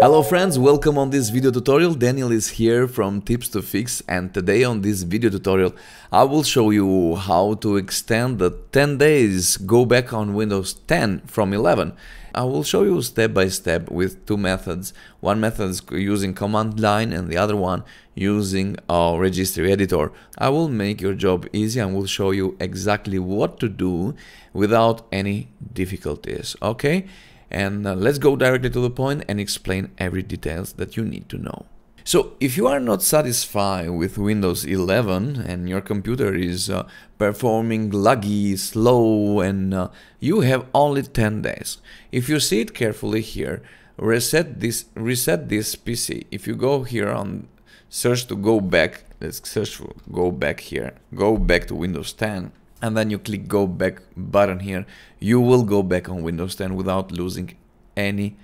Hello friends, welcome on this video tutorial. Daniel is here from Tips2Fix, and today on this video tutorial I will show you how to extend the 10 days go back on Windows 10 from 11. I will show you step by step with two methods. One method is using command line and the other one using our registry editor. I will make your job easy and will show you exactly what to do without any difficulties, okay? And let's go directly to the point and explain every details that you need to know. So, if you are not satisfied with Windows 11 and your computer is performing laggy, slow, and you have only 10 days. If you see it carefully here, reset this PC. If you go here on search to go back, let's search for go back here, go back to Windows 10, and then you click go back button here, you will go back on Windows 10 without losing any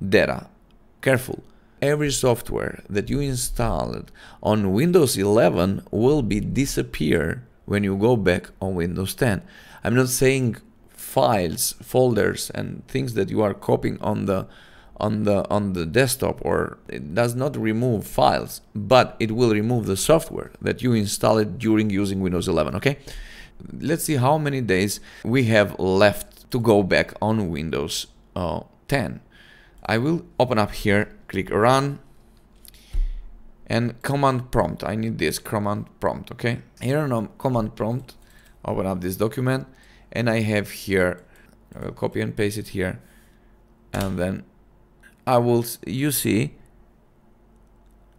data. Careful. Every software that you installed on Windows 11 will disappear when you go back on Windows 10. I'm not saying files, folders, and things that you are copying on the desktop, or it does not remove files, but it will remove the software that you installed during using Windows 11, okay? Let's see how many days we have left to go back on Windows 10. I will open up here, click run, and command prompt. I need this command prompt, okay? Here on command prompt, open up this document, and I have here, I will copy and paste it here, and then I will, you see,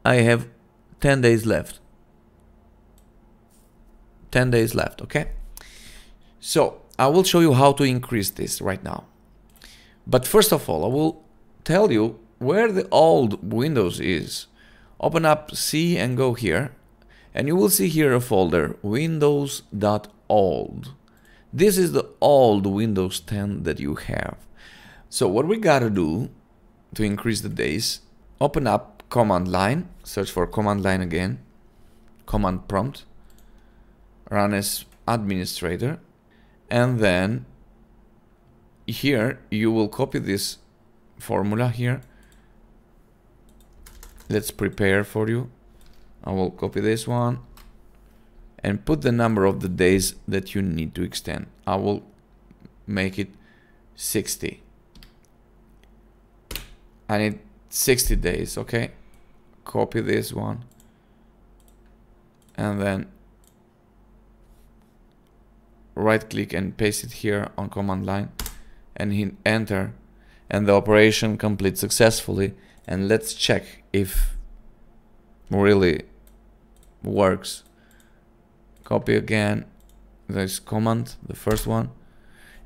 I have 10 days left. 10 days left, okay? So, I will show you how to increase this right now. But first of all, I will tell you where the old Windows is. Open up C and go here, and you will see here a folder windows.old. This is the old Windows 10 that you have. So what we gotta do to increase the days, open up command line, search for command line again, command prompt, run as administrator, and then here you will copy this formula here. Let's prepare for you. I will copy this one and put the number of the days that you need to extend. I will make it 60. I need 60 days, okay? Copy this one and then right click and paste it here on command line and hit enter, and the operation completes successfully. And let's check if really works. Copy again this command, the first one,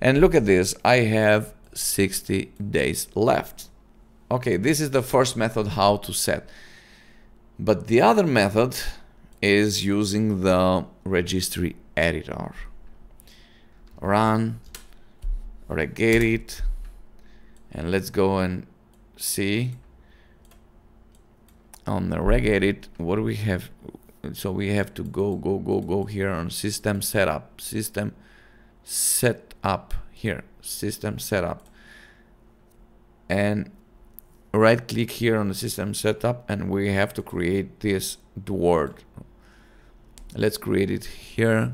and look at this, I have 60 days left. Okay, this is the first method how to set. But the other method is using the registry editor. Run regedit, and let's go and see on the regedit what we have. So we have to go here on system setup, and right click here on the system setup, and we have to create this word. Let's create it here,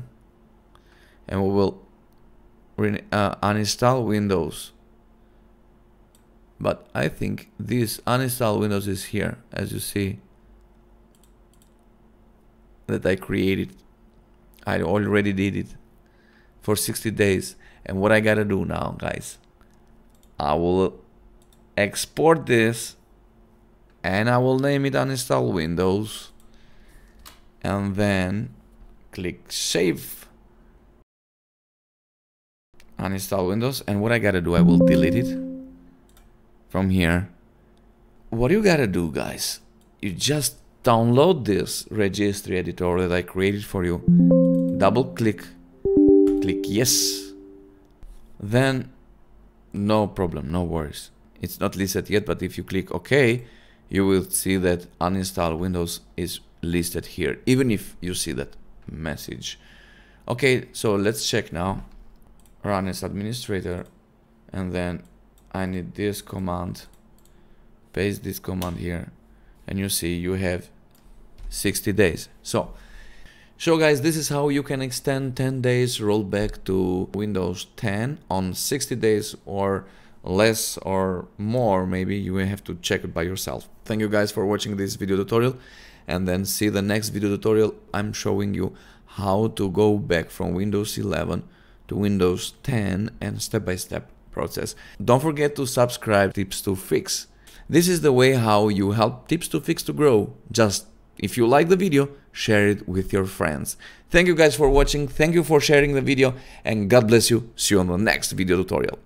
and we will uninstall Windows. But I think this uninstall Windows is here, as you see, that I created. I already did it for 60 days. And what I gotta do now, guys, I will export this and I will name it uninstall Windows, and then click save. Uninstall Windows, and what I gotta do, I will delete it from here. What you gotta do, guys, you just download this registry editor that I created for you, double click, click yes, then no problem, no worries. It's not listed yet, but if you click OK, you will see that uninstall Windows is listed here, even if you see that message. Okay, so let's check now, run as administrator, and then I need this command, paste this command here, and you see you have 60 days. So guys, this is how you can extend 10 days rollback to Windows 10 on 60 days or less or more. Maybe you will have to check it by yourself. Thank you guys for watching this video tutorial, and then see the next video tutorial. I'm showing you how to go back from Windows 11 to Windows 10 and step-by-step process. Don't forget to subscribe to Tips2Fix. This is the way how you help Tips2Fix to grow. Just if you like the video, share it with your friends. Thank you guys for watching. Thank you for sharing the video, and God bless you. See you on the next video tutorial.